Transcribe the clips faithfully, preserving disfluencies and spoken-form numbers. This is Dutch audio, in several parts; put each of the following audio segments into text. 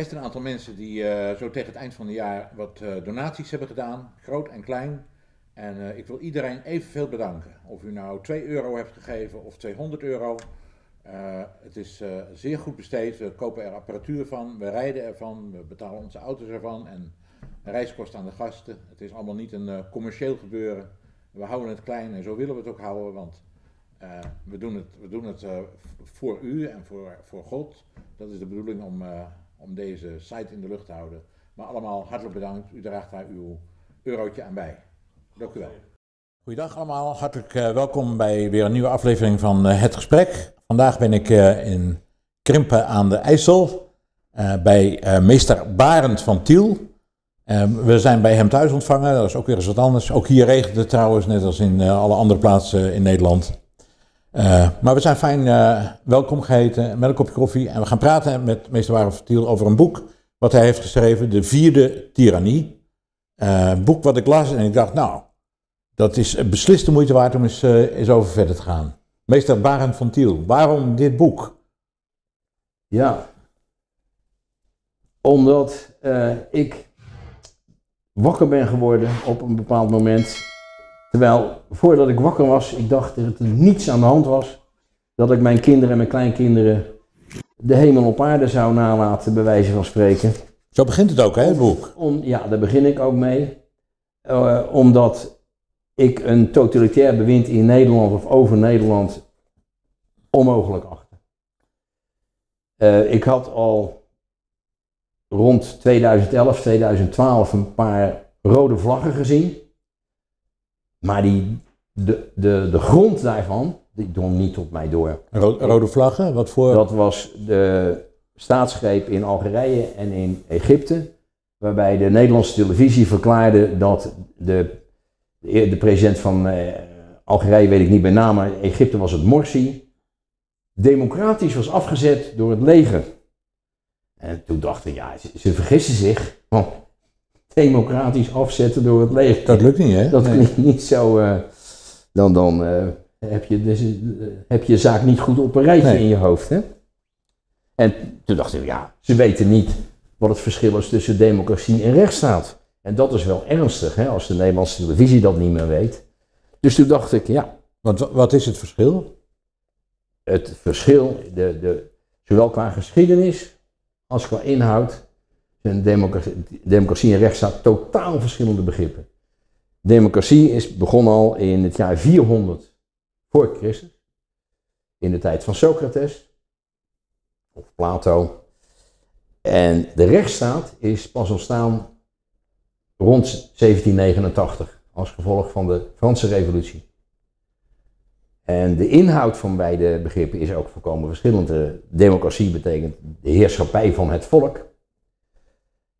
best een aantal mensen die uh, zo tegen het eind van het jaar wat uh, donaties hebben gedaan, groot en klein. En uh, ik wil iedereen evenveel bedanken. Of u nou twee euro hebt gegeven of tweehonderd euro. Uh, het is uh, zeer goed besteed. We kopen er apparatuur van, we rijden ervan, we betalen onze auto's ervan en reiskosten aan de gasten. Het is allemaal niet een uh, commercieel gebeuren. We houden het klein en zo willen we het ook houden, want uh, we doen het, we doen het uh, voor u en voor, voor God. Dat is de bedoeling om, uh, om deze site in de lucht te houden. Maar allemaal hartelijk bedankt. U draagt daar uw eurotje aan bij. Dank u wel. Goedendag allemaal, hartelijk uh, welkom bij weer een nieuwe aflevering van uh, Het Gesprek. Vandaag ben ik uh, in Krimpen aan de IJssel uh, bij uh, meester Barend van Thiel. Uh, we zijn bij hem thuis ontvangen, dat is ook weer eens wat anders. Ook hier regent het trouwens, net als in uh, alle andere plaatsen in Nederland. Uh, maar we zijn fijn uh, welkom geheten met een kopje koffie. En we gaan praten met meester Barend van Thiel over een boek wat hij heeft geschreven, De Vierde Tirannie. Uh, boek wat ik las en ik dacht, nou, dat is beslist de moeite waard om eens, uh, eens over verder te gaan. Meester Barend van Thiel, waarom dit boek? Ja, omdat uh, ik wakker ben geworden op een bepaald moment. Terwijl, voordat ik wakker was, ik dacht dat er niets aan de hand was. Dat ik mijn kinderen en mijn kleinkinderen de hemel op aarde zou nalaten, bij wijze van spreken. Zo begint het ook, hè, het boek? Om, ja, daar begin ik ook mee. Uh, omdat ik een totalitair bewind in Nederland of over Nederland onmogelijk achter. Uh, ik had al rond tweeduizend elf, tweeduizend twaalf een paar rode vlaggen gezien. Maar die, de, de, de grond daarvan, die drong niet tot mij door. Ro- rode vlaggen? Wat voor? Dat was de staatsgreep in Algerije en in Egypte, waarbij de Nederlandse televisie verklaarde dat de, de president van eh, Algerije, weet ik niet bij naam, maar Egypte was het Morsi, democratisch was afgezet door het leger. En toen dacht ik, ja, ze, ze vergissen zich, want democratisch afzetten door het leger. Dat lukt niet, hè? Dat nee. klinkt niet zo, uh, dan, dan uh, heb, je, dus, uh, heb je zaak niet goed op een rijtje nee. in je hoofd, hè? En toen dacht ik, ja, ze weten niet wat het verschil is tussen democratie en rechtsstaat. En dat is wel ernstig, hè, als de Nederlandse televisie dat niet meer weet. Dus toen dacht ik, ja. Want wat is het verschil? Het verschil, de, de, zowel qua geschiedenis als qua inhoud, zijn democratie, democratie en rechtsstaat totaal verschillende begrippen. Democratie is begonnen al in het jaar vierhonderd voor Christus, in de tijd van Socrates. Of Plato. En de rechtsstaat is pas ontstaan rond zeventien negenentachtig als gevolg van de Franse Revolutie. En de inhoud van beide begrippen is ook volkomen verschillend. De democratie betekent de heerschappij van het volk.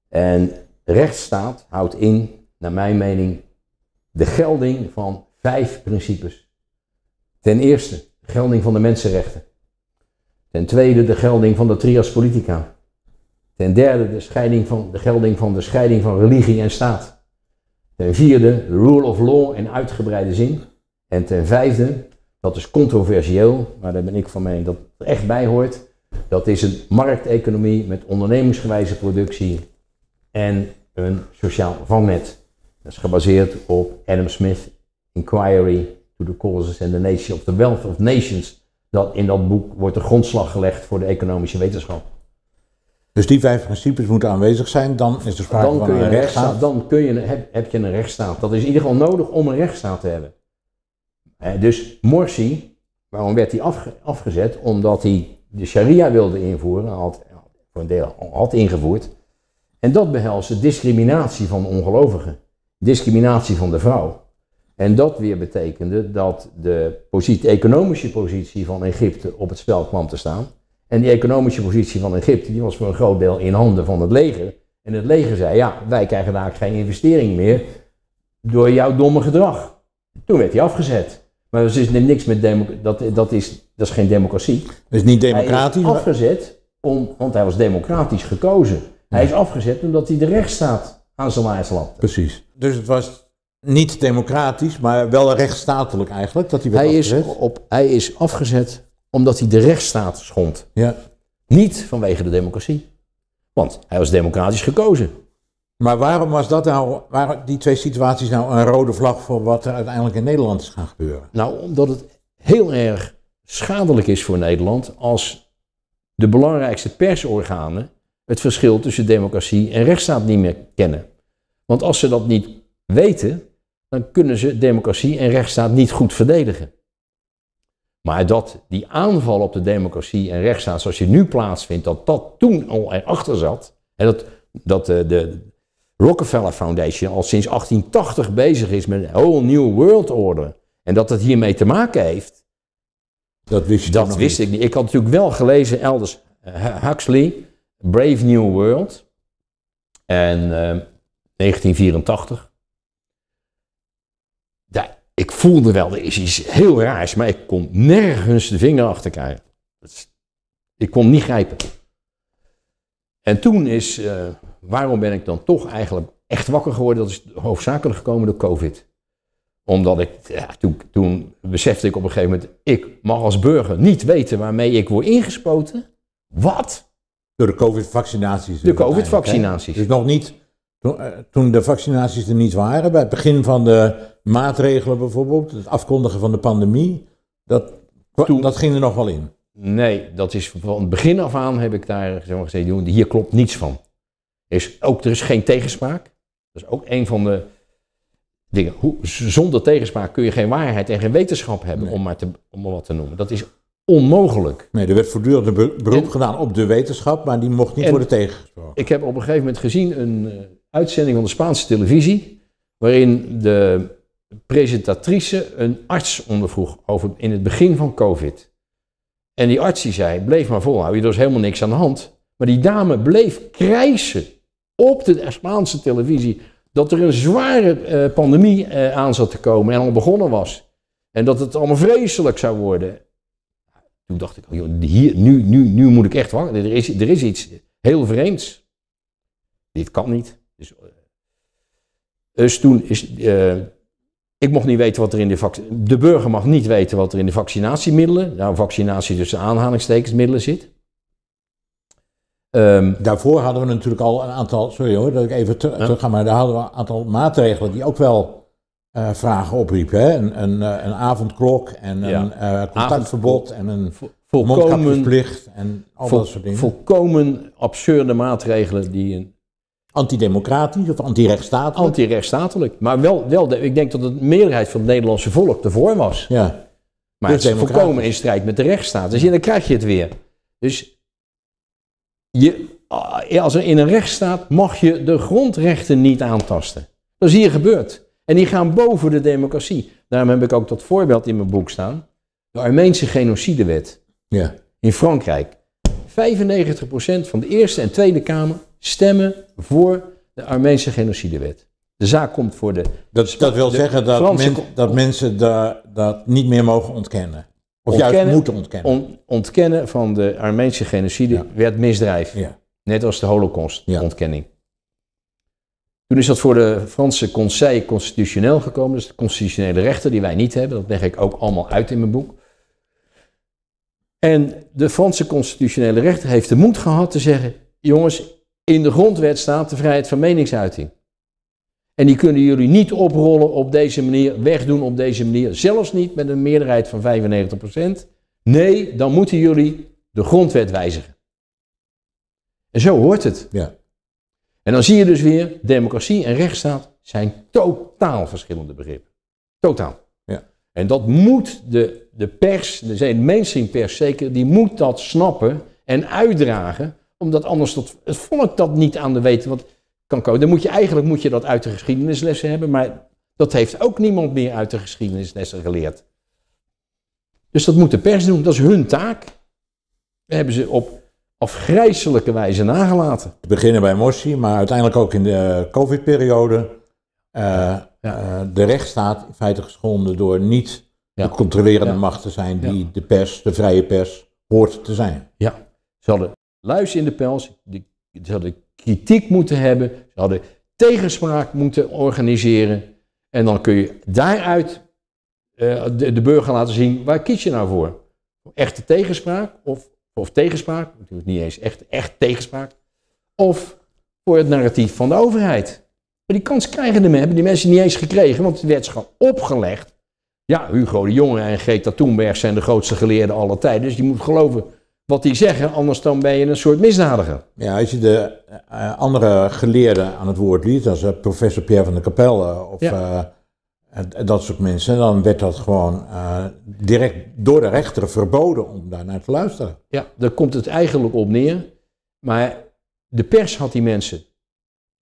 En rechtsstaat houdt in, naar mijn mening, de gelding van vijf principes. Ten eerste, de gelding van de mensenrechten. Ten tweede de gelding van de trias politica. Ten derde de, scheiding van, de gelding van de scheiding van religie en staat. Ten vierde de rule of law in uitgebreide zin. En ten vijfde, dat is controversieel, maar daar ben ik van mening dat er echt bij hoort. Dat is een markteconomie met ondernemingsgewijze productie en een sociaal vangnet. Dat is gebaseerd op Adam Smith, Inquiry to the Causes and the Nature of the Wealth of Nations. Dat in dat boek wordt de grondslag gelegd voor de economische wetenschap. Dus die vijf principes moeten aanwezig zijn, dan is er sprake dan van een rechtsstaat. Dan kun je, heb, heb je een rechtsstaat. Dat is in ieder geval nodig om een rechtsstaat te hebben. Eh, dus Morsi, waarom werd hij afge, afgezet? Omdat hij de sharia wilde invoeren, had, voor een deel had ingevoerd. En dat behelste discriminatie van ongelovigen. Discriminatie van de vrouw. En dat weer betekende dat de positie, economische positie van Egypte op het spel kwam te staan. En die economische positie van Egypte die was voor een groot deel in handen van het leger. En het leger zei, ja, wij krijgen daar geen investering meer door jouw domme gedrag. Toen werd hij afgezet. Maar dat is niks met democ- dat, dat, is, dat is geen democratie. Dat is niet democratisch. Hij is afgezet, om, want hij was democratisch gekozen. Hij is afgezet omdat hij de rechtsstaat aan zijn laars lapte. Precies. Dus het was niet democratisch, maar wel rechtsstatelijk eigenlijk. Dat hij werd hij, is op, hij is afgezet omdat hij de rechtsstaat schond. Ja. Niet vanwege de democratie. Want hij was democratisch gekozen. Maar waarom was dat nou, waren die twee situaties nou een rode vlag voor wat er uiteindelijk in Nederland is gaan gebeuren? Nou, omdat het heel erg schadelijk is voor Nederland als de belangrijkste persorganen het verschil tussen democratie en rechtsstaat niet meer kennen. Want als ze dat niet weten, dan kunnen ze democratie en rechtsstaat niet goed verdedigen. Maar dat die aanval op de democratie en rechtsstaat zoals je nu plaatsvindt, dat dat toen al erachter zat, en dat, dat de, de Rockefeller Foundation al sinds achttien tachtig bezig is met een whole new world order, en dat het hiermee te maken heeft, dat wist, je dat wist niet. ik niet. Ik had natuurlijk wel gelezen Aldous Huxley, Brave New World, en uh, negentien vierentachtig. Ik voelde wel, er is iets heel raars, maar ik kon nergens de vinger achter krijgen. Ik kon niet grijpen. En toen is, uh, waarom ben ik dan toch eigenlijk echt wakker geworden? Dat is hoofdzakelijk gekomen door COVID. Omdat ik, ja, toen, toen besefte ik op een gegeven moment, ik mag als burger niet weten waarmee ik word ingespoten. Wat? Door de COVID-vaccinaties. De COVID-vaccinaties. Dus nog niet... Toen de vaccinaties er niet waren, bij het begin van de maatregelen bijvoorbeeld, het afkondigen van de pandemie, dat, Toen, dat ging er nog wel in. Nee, dat is van het begin af aan heb ik daar zeg maar, gezegd, hier klopt niets van. Er is, ook, er is geen tegenspraak. Dat is ook een van de dingen. Hoe, zonder tegenspraak kun je geen waarheid en geen wetenschap hebben, nee. om, maar te, om maar wat te noemen. Dat is onmogelijk. Nee, er werd voortdurend een beroep en, gedaan op de wetenschap, maar die mocht niet worden tegengesproken. Ik heb op een gegeven moment gezien een uitzending van de Spaanse televisie, waarin de presentatrice een arts ondervroeg over in het begin van COVID. En die arts die zei, bleef maar volhouden, er was helemaal niks aan de hand. Maar die dame bleef krijsen op de Spaanse televisie dat er een zware uh, pandemie uh, aan zat te komen en al begonnen was. En dat het allemaal vreselijk zou worden. Toen dacht ik, oh joh, hier, nu, nu, nu moet ik echt wakker. Er is, er is iets heel vreemds. Dit kan niet. Dus, dus toen is, uh, ik mocht niet weten wat er in de vac- de burger mag niet weten wat er in de vaccinatiemiddelen, nou vaccinatie tussen aanhalingstekens middelen zit. Um, Daarvoor hadden we natuurlijk al een aantal, sorry hoor, dat ik even terug huh? ga, maar daar hadden we een aantal maatregelen die ook wel uh, vragen opriepen, hè? Een, een, een avondklok en ja. een uh, contactverbod en een vo- mondkapjesplicht en al vo- dat soort dingen. Volkomen absurde maatregelen die een antidemocratisch of antirechtsstatelijk? Antirechtsstatelijk, maar wel, wel de, ik denk dat de meerderheid van het Nederlandse volk ervoor was. Ja. Maar dus het is volkomen in strijd met de rechtsstaat. Dus ja, dan krijg je het weer. Dus je, als er in een rechtsstaat mag je de grondrechten niet aantasten. Dat is hier gebeurd. En die gaan boven de democratie. Daarom heb ik ook dat voorbeeld in mijn boek staan. De Armeense Genocidewet ja. in Frankrijk. vijfennegentig procent van de Eerste en Tweede Kamer stemmen voor de Armeense Genocidewet. De zaak komt voor de... Dat, dat wil de zeggen dat, Franse, men, dat mensen de, dat niet meer mogen ontkennen. Of ontkennen, juist moeten ontkennen. On, ontkennen van de Armeense Genocide ja. werd misdrijf. Ja. Net als de Holocaust ja. ontkenning. Toen is dat voor de Franse Conseil Constitutionnel gekomen. Dat is de constitutionele rechter die wij niet hebben. Dat leg ik ook allemaal uit in mijn boek. En de Franse constitutionele rechter heeft de moed gehad te zeggen... jongens... in de grondwet staat de vrijheid van meningsuiting. En die kunnen jullie niet oprollen op deze manier, wegdoen op deze manier. Zelfs niet met een meerderheid van vijfennegentig procent. Nee, dan moeten jullie de grondwet wijzigen. En zo hoort het. Ja. En dan zie je dus weer, democratie en rechtsstaat zijn totaal verschillende begrippen. Totaal. Ja. En dat moet de, de pers, de mainstream pers zeker, die moet dat snappen en uitdragen... Omdat anders tot, het volk dat niet aan de weten want kan komen. Dan moet je, eigenlijk moet je dat uit de geschiedenislessen hebben, maar dat heeft ook niemand meer uit de geschiedenislessen geleerd. Dus dat moet de pers doen, dat is hun taak. Dat hebben ze op afgrijselijke wijze nagelaten. Te beginnen bij Morsi, maar uiteindelijk ook in de COVID-periode. Uh, ja. uh, de rechtsstaat in feite geschonden door niet ja. de controlerende ja. macht te zijn die ja. de pers, de vrije pers, hoort te zijn. Ja, ze hadden... Luis in de pels, die, ze hadden kritiek moeten hebben, ze hadden tegenspraak moeten organiseren. En dan kun je daaruit uh, de, de burger laten zien, waar kies je nou voor? Echte tegenspraak of, of tegenspraak, natuurlijk niet eens echt, echt tegenspraak. of voor het narratief van de overheid. Maar die kans krijgen de, hebben die mensen niet eens gekregen, want het werd gewoon opgelegd. Ja, Hugo de Jonge en Greta Thunberg zijn de grootste geleerden aller tijden, dus je moet geloven wat die zeggen, anders dan ben je een soort misdadiger. Ja, als je de uh, andere geleerden aan het woord liet, als uh, professor Pierre van der Kapel uh, of ja. uh, dat soort mensen, dan werd dat gewoon uh, direct door de rechter verboden om daarnaar te luisteren. Ja, daar komt het eigenlijk op neer, maar de pers had die mensen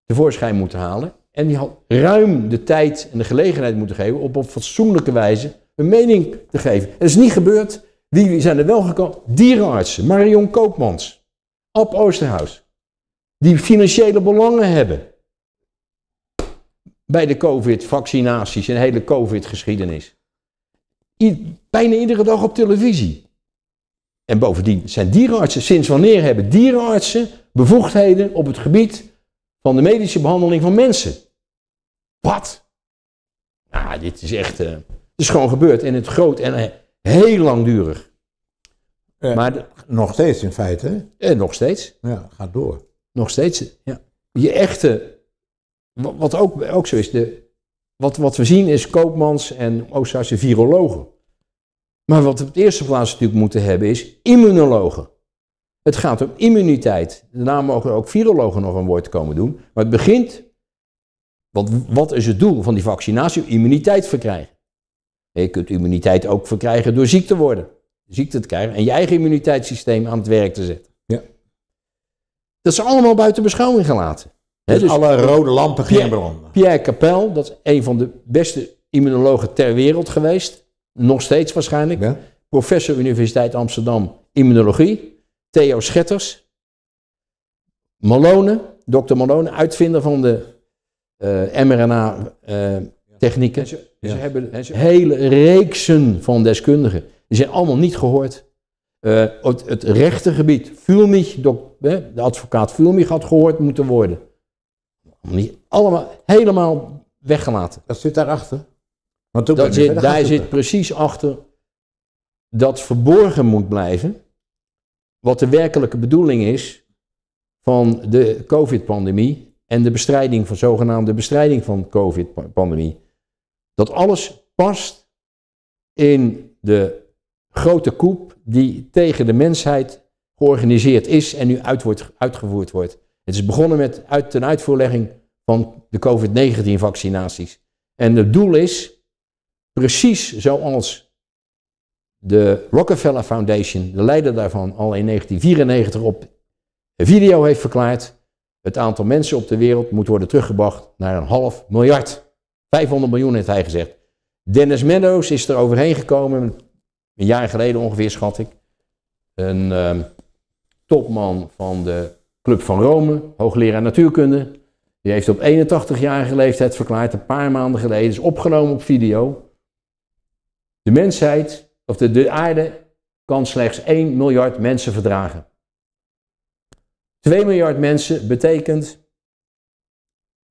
tevoorschijn moeten halen en die had ruim de tijd en de gelegenheid moeten geven om op fatsoenlijke wijze een mening te geven. Dat is niet gebeurd. Die zijn er wel gekomen. Dierenartsen, Marion Koopmans, Ab Osterhaus, die financiële belangen hebben bij de COVID-vaccinaties en de hele COVID-geschiedenis. I- bijna iedere dag op televisie. En bovendien zijn dierenartsen, sinds wanneer hebben dierenartsen bevoegdheden op het gebied van de medische behandeling van mensen? Wat? Nou, dit is echt, uh, het is gewoon gebeurd in het groot en... Uh, heel langdurig. Eh, maar de, nog steeds in feite. Eh, nog steeds. Ja, gaat door. Nog steeds, ja. Je echte, wat, wat ook, ook zo is, de, wat, wat we zien is Koopmans en Oosterhuizen virologen. Maar wat we op de eerste plaats natuurlijk moeten hebben is immunologen. Het gaat om immuniteit. Daarna mogen ook virologen nog een woord komen doen. Maar het begint, want wat is het doel van die vaccinatie? Immuniteit verkrijgen. Je kunt immuniteit ook verkrijgen door ziek te worden. Ziekte te krijgen en je eigen immuniteitssysteem aan het werk te zetten. Ja. Dat is allemaal buiten beschouwing gelaten. Dus, He, dus alle rode lampen gingen branden. Pierre Capel, dat is een van de beste immunologen ter wereld geweest. Nog steeds waarschijnlijk. Ja. Professor Universiteit Amsterdam, immunologie. Theo Schetters. Malone, dokter Malone, uitvinder van de uh, mRNA... Uh, technieken. En ze, ja. ze hebben een hele reeksen van deskundigen. Die zijn allemaal niet gehoord. Uh, het, het rechtergebied, Vulmig, de advocaat Vulmig had gehoord moeten worden. Allemaal helemaal weggelaten. Dat zit daarachter. Maar toen dat zit, daar zit precies achter dat verborgen moet blijven wat de werkelijke bedoeling is van de COVID-pandemie en de bestrijding van zogenaamde bestrijding van COVID-pandemie. Dat alles past in de grote coup die tegen de mensheid georganiseerd is en nu uit wordt, uitgevoerd wordt. Het is begonnen met uit, ten uitvoerlegging van de COVID negentien vaccinaties. En het doel is, precies zoals de Rockefeller Foundation, de leider daarvan, al in negentien vierennegentig op video heeft verklaard, het aantal mensen op de wereld moet worden teruggebracht naar een half miljard. vijfhonderd miljoen heeft hij gezegd. Dennis Meadows is er overheen gekomen, een jaar geleden ongeveer schat ik. Een um, topman van de Club van Rome, hoogleraar natuurkunde. Die heeft op eenentachtigjarige leeftijd verklaard, een paar maanden geleden, is opgenomen op video. De mensheid, of de, de aarde, kan slechts één miljard mensen verdragen. twee miljard mensen betekent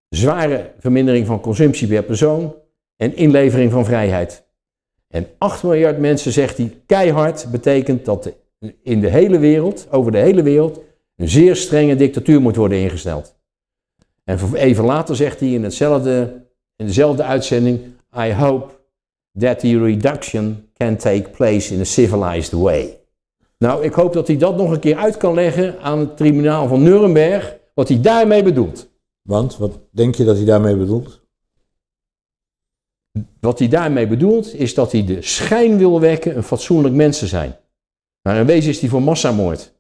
zware vermindering van consumptie per persoon en inlevering van vrijheid. En acht miljard mensen, zegt hij, keihard, betekent dat in de hele wereld, over de hele wereld, een zeer strenge dictatuur moet worden ingesteld. En even later zegt hij in, hetzelfde, in dezelfde uitzending, I hope that the reduction can take place in a civilized way. Nou, ik hoop dat hij dat nog een keer uit kan leggen aan het tribunaal van Neurenberg, wat hij daarmee bedoelt. Want, wat denk je dat hij daarmee bedoelt? Wat hij daarmee bedoelt is dat hij de schijn wil wekken een fatsoenlijk mens te zijn. Maar in wezen is hij voor massamoord.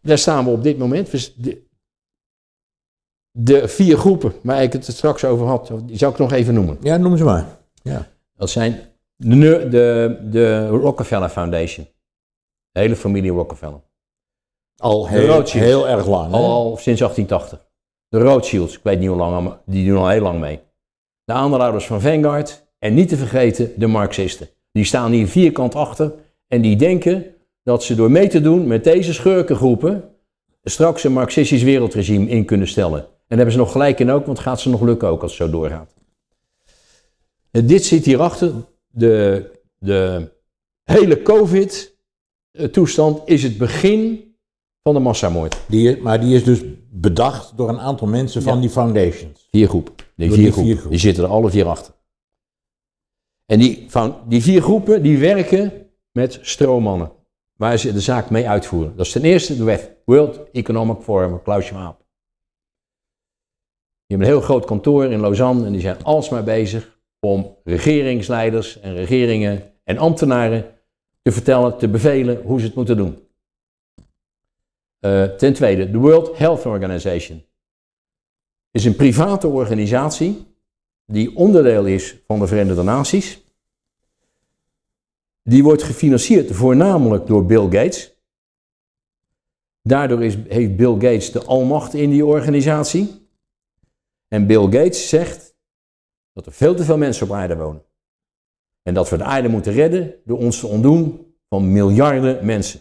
Daar staan we op dit moment. Dus de, de vier groepen waar ik het straks over had, die zou ik nog even noemen. Ja, noem ze maar. Ja. Dat zijn... De, de, de Rockefeller Foundation. De hele familie Rockefeller. Al heel, heel erg lang. Al, al sinds achttien tachtig. De Rothschilds, ik weet niet hoe lang, maar die doen al heel lang mee. De aandeelhouders van Vanguard. En niet te vergeten de Marxisten. Die staan hier vierkant achter. En die denken dat ze door mee te doen met deze schurkengroepen straks een marxistisch wereldregime in kunnen stellen. En daar hebben ze nog gelijk in ook, want gaat ze nog lukken ook als het zo doorgaat. En dit zit hierachter. De, de hele COVID-toestand is het begin Van de massamoord. Die, maar die is dus bedacht door een aantal mensen van ja. die foundations. Vier groepen. Die, vier, die groepen. vier groepen. Die zitten er alle vier achter. En die, van, die vier groepen die werken met stroommannen. Waar ze de zaak mee uitvoeren. Dat is ten eerste de W E F. World Economic Forum. Klausje Maap. Die hebben een heel groot kantoor in Lausanne. En die zijn alsmaar bezig om regeringsleiders en regeringen en ambtenaren te vertellen, te bevelen hoe ze het moeten doen. Uh, ten tweede, de World Health Organization is een private organisatie die onderdeel is van de Verenigde Naties. Die wordt gefinancierd voornamelijk door Bill Gates. Daardoor is, heeft Bill Gates de almacht in die organisatie. En Bill Gates zegt dat er veel te veel mensen op aarde wonen. En dat we de aarde moeten redden door ons te ontdoen van miljarden mensen.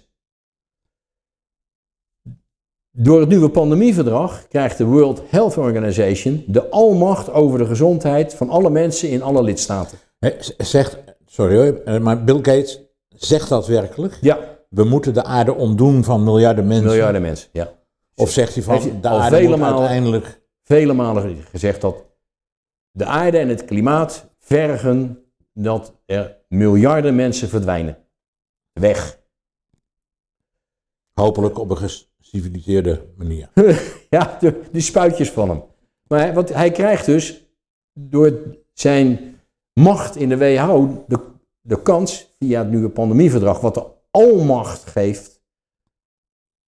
Door het nieuwe pandemieverdrag krijgt de World Health Organization de almacht over de gezondheid van alle mensen in alle lidstaten. Nee, zegt, sorry hoor, maar Bill Gates zegt dat werkelijk? Ja. We moeten de aarde ontdoen van miljarden mensen? Miljarden mensen, ja. Of zegt hij van heeft de aarde vele moet uiteindelijk... Vele malen gezegd dat de aarde en het klimaat vergen dat er miljarden mensen verdwijnen. Weg. Hopelijk op een geciviliseerde manier. Ja, de, die spuitjes van hem. Maar hij, wat hij krijgt dus door zijn macht in de W H O de, de kans via het nieuwe pandemieverdrag, wat de almacht geeft,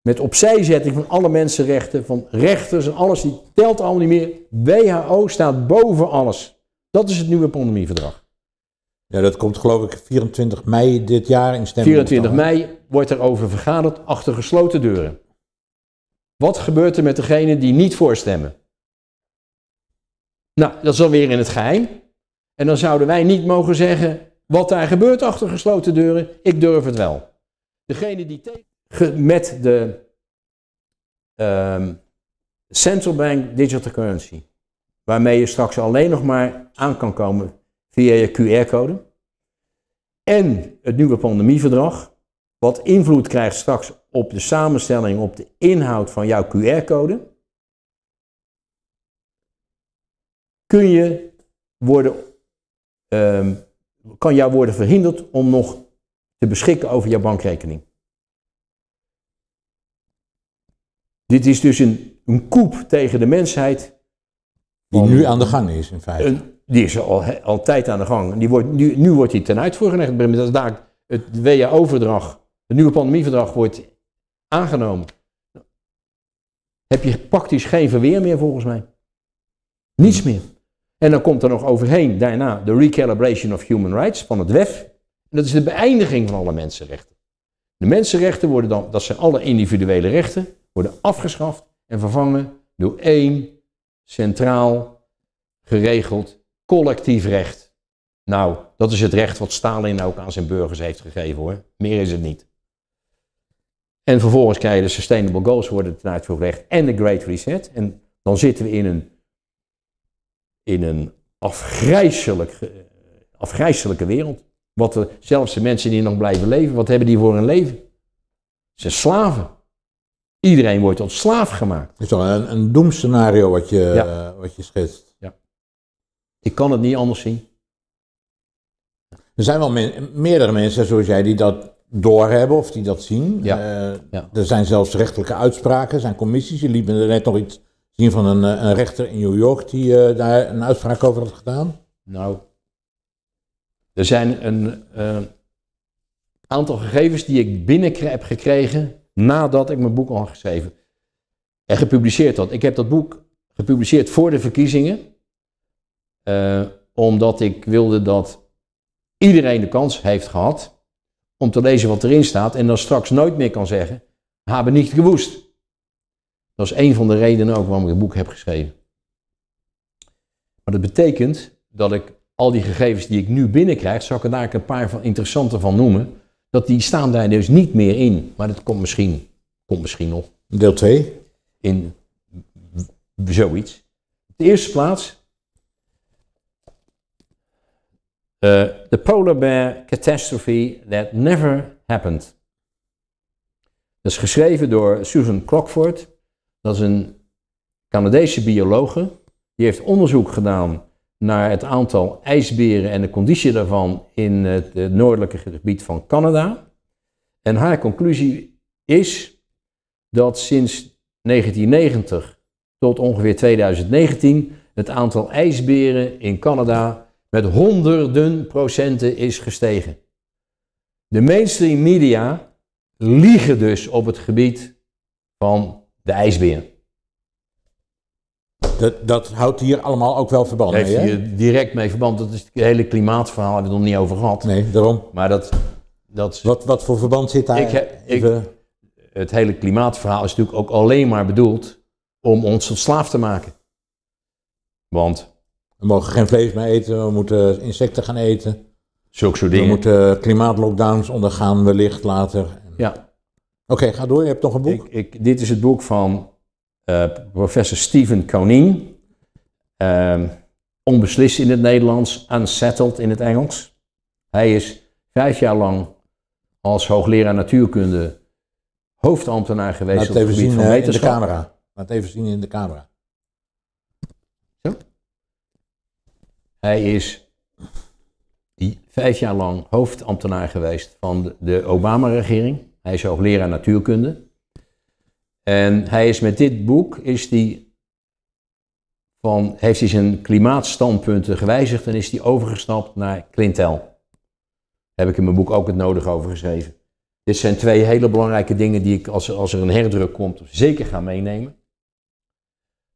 met opzijzetting van alle mensenrechten, van rechters en alles, die telt allemaal niet meer. W H O staat boven alles. Dat is het nieuwe pandemieverdrag. Ja, dat komt geloof ik vierentwintig mei dit jaar in stemming. vierentwintig mei wordt er over vergaderd achter gesloten deuren. Wat gebeurt er met degenen die niet voorstemmen? Nou, dat is alweer in het geheim. En dan zouden wij niet mogen zeggen wat daar gebeurt achter gesloten deuren. Ik durf het wel. Degene die tegen met de uh, Central Bank Digital Currency, waarmee je straks alleen nog maar aan kan komen via je Q R-code, en het nieuwe pandemieverdrag, wat invloed krijgt straks op de samenstelling, op de inhoud van jouw Q R-code, kun je worden, um, kan jou worden verhinderd om nog te beschikken over jouw bankrekening. Dit is dus een, een coup tegen de mensheid. Die nu aan de gang is, in feite. Een, Die is al, he, altijd aan de gang. Die wordt, nu, nu wordt die ten uitvoer gelegd. Als daar het W H O-verdrag, het nieuwe pandemieverdrag, wordt aangenomen, heb je praktisch geen verweer meer volgens mij. Niets meer. En dan komt er nog overheen daarna de Recalibration of Human Rights van het W E F. En dat is de beëindiging van alle mensenrechten. De mensenrechten worden dan, dat zijn alle individuele rechten, worden afgeschaft en vervangen door één centraal geregeld collectief recht. Nou, dat is het recht wat Stalin ook aan zijn burgers heeft gegeven hoor. Meer is het niet. En vervolgens krijg je de Sustainable Goals worden ten uitvoer gelegd en de Great Reset. En dan zitten we in een, in een afgrijselijk, afgrijselijke wereld. Wat er, zelfs de mensen die nog blijven leven, wat hebben die voor een leven? Ze zijn slaven. Iedereen wordt tot slaaf gemaakt. Het is wel een, een doemscenario wat je, ja. uh, wat je schetst. Ik kan het niet anders zien. Er zijn wel me meerdere mensen, zoals jij, die dat doorhebben of die dat zien. Ja, uh, ja. Er zijn zelfs rechtelijke uitspraken, er zijn commissies. Je liet me net nog iets zien van een, een rechter in New York die uh, daar een uitspraak over had gedaan. Nou, er zijn een uh, aantal gegevens die ik binnen heb gekregen nadat ik mijn boek al had geschreven en gepubliceerd had. Ik heb dat boek gepubliceerd voor de verkiezingen. Uh, omdat ik wilde dat iedereen de kans heeft gehad om te lezen wat erin staat en dan straks nooit meer kan zeggen, hebben niet gewoest. Dat is een van de redenen ook waarom ik het boek heb geschreven. Maar dat betekent dat ik al die gegevens die ik nu binnenkrijg, zal ik er daar een paar van interessante van noemen, dat die staan daar dus niet meer in. Maar dat komt misschien, komt misschien nog. Deel twee? In zoiets. Op de eerste plaats... De uh, polar bear catastrophe that never happened. Dat is geschreven door Susan Crockford. Dat is een Canadese biologe. Die heeft onderzoek gedaan naar het aantal ijsberen en de conditie daarvan in het noordelijke gebied van Canada. En haar conclusie is dat sinds negentien negentig tot ongeveer twintig negentien het aantal ijsberen in Canada met honderden procenten is gestegen. De mainstream media liegen dus op het gebied van de ijsbeer. Dat, dat houdt hier allemaal ook wel verband mee, hè? Heeft hier direct mee verband. Dat is het hele klimaatverhaal, hebben we het nog niet over gehad. Nee, daarom. Maar dat... dat wat, wat voor verband zit daar? Ik heb, ik, het hele klimaatverhaal is natuurlijk ook alleen maar bedoeld om ons tot slaaf te maken. Want... we mogen geen vlees meer eten, we moeten insecten gaan eten. Zulke soort dingen. We moeten klimaatlockdowns ondergaan wellicht later. Ja. Oké, okay, ga door. Je hebt nog een boek. Ik, ik, dit is het boek van uh, professor Stephen Conine. Uh, onbeslist in het Nederlands, unsettled in het Engels. Hij is vijf jaar lang als hoogleraar natuurkunde hoofdambtenaar geweest Laat op het gebied zien, van wetenschap. In de camera. Laat even zien in de camera. Zo. Hij is vijf jaar lang hoofdambtenaar geweest van de Obama-regering. Hij is hoogleraar natuurkunde. En hij is met dit boek, is die van, heeft hij zijn klimaatstandpunten gewijzigd en is hij overgestapt naar Clintel. Daar heb ik in mijn boek ook het nodig over geschreven. Dit zijn twee hele belangrijke dingen die ik, als, als er een herdruk komt, zeker ga meenemen.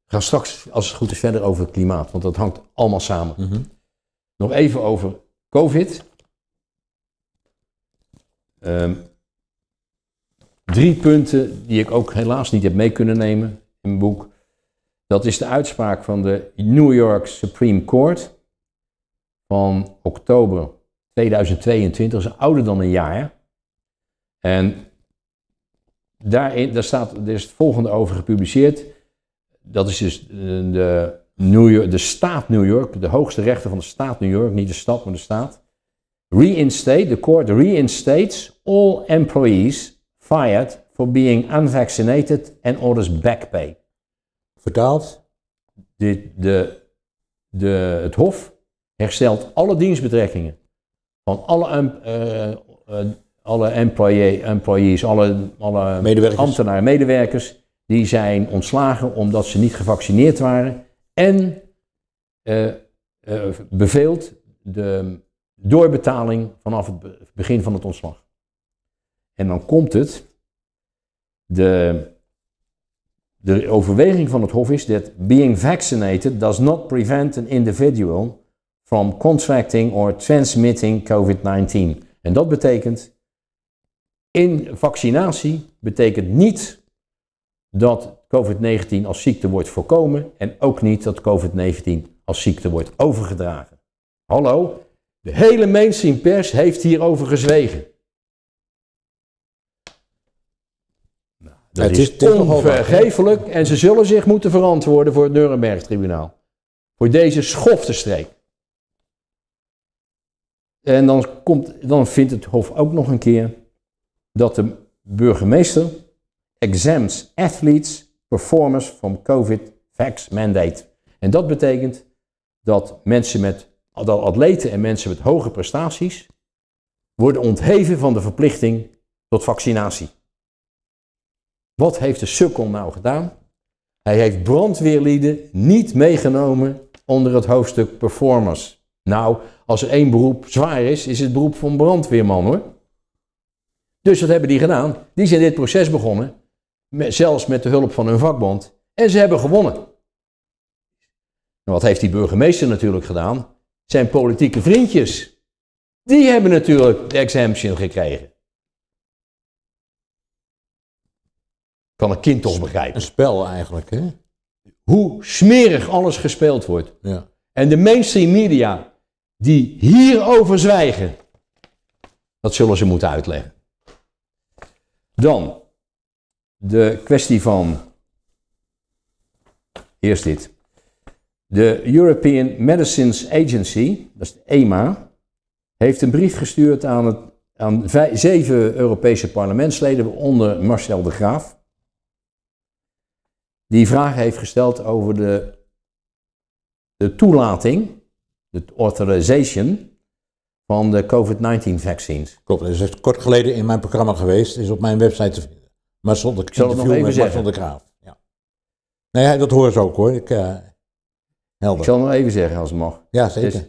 Ik ga straks, als het goed is, verder over het klimaat, want dat hangt allemaal samen. Mm-hmm. Nog even over COVID. Um, drie punten die ik ook helaas niet heb mee kunnen nemen in mijn boek. Dat is de uitspraak van de New York Supreme Court van oktober tweeduizend tweeëntwintig, dat is ouder dan een jaar. En daarin, daar staat, er is het volgende over gepubliceerd. Dat is dus de, New York, de staat New York, de hoogste rechter van de staat New York, niet de stad, maar de staat. Reinstate, the court reinstates all employees fired for being unvaccinated and orders back pay. Vertaald? De, de, de, het Hof herstelt alle dienstbetrekkingen van alle, uh, uh, alle employee, employees, alle, alle medewerkers. ambtenaren, medewerkers. Die zijn ontslagen omdat ze niet gevaccineerd waren. En uh, uh, beveelt de doorbetaling vanaf het begin van het ontslag. En dan komt het. De, de overweging van het Hof is dat being vaccinated does not prevent an individual from contracting or transmitting COVID negentien. En dat betekent, in vaccinatie betekent niet dat COVID negentien als ziekte wordt voorkomen en ook niet dat COVID negentien als ziekte wordt overgedragen. Hallo, de hele mainstream pers heeft hierover gezwegen. Nou, dat het is, is onvergeeflijk en ze zullen zich moeten verantwoorden voor het Neurenberg tribunaal. Voor deze schoftenstreek. En dan, komt, dan vindt het Hof ook nog een keer dat de burgemeester exempts athletes, performers from COVID vax mandate. En dat betekent dat mensen met, dat atleten en mensen met hoge prestaties worden ontheven van de verplichting tot vaccinatie. Wat heeft de sukkel nou gedaan? Hij heeft brandweerlieden niet meegenomen onder het hoofdstuk performers. Nou, als er één beroep zwaar is, is het beroep van brandweerman, hoor. Dus wat hebben die gedaan? Die zijn dit proces begonnen. Met, zelfs met de hulp van hun vakbond. En ze hebben gewonnen. En wat heeft die burgemeester natuurlijk gedaan? Zijn politieke vriendjes. Die hebben natuurlijk de exemption gekregen. Kan een kind toch begrijpen. Een spel eigenlijk, hè? Hoe smerig alles gespeeld wordt. Ja. En de mainstream media die hierover zwijgen, dat zullen ze moeten uitleggen. Dan de kwestie van, eerst dit, de European Medicines Agency, dat is de E M A, heeft een brief gestuurd aan het aan vijf, zeven Europese parlementsleden, onder Marcel de Graaf, die vragen heeft gesteld over de, de toelating, de authorization, van de COVID negentien vaccins. Klopt, dat is kort geleden in mijn programma geweest, is op mijn website te vinden. Marcel de, ik zal het nog even zeggen. Marcel de Graaf. Ja. Nee, dat horen ze ook hoor. Ik, uh, helder. Ik zal het nog even zeggen als het mag. Ja, zeker. Dus,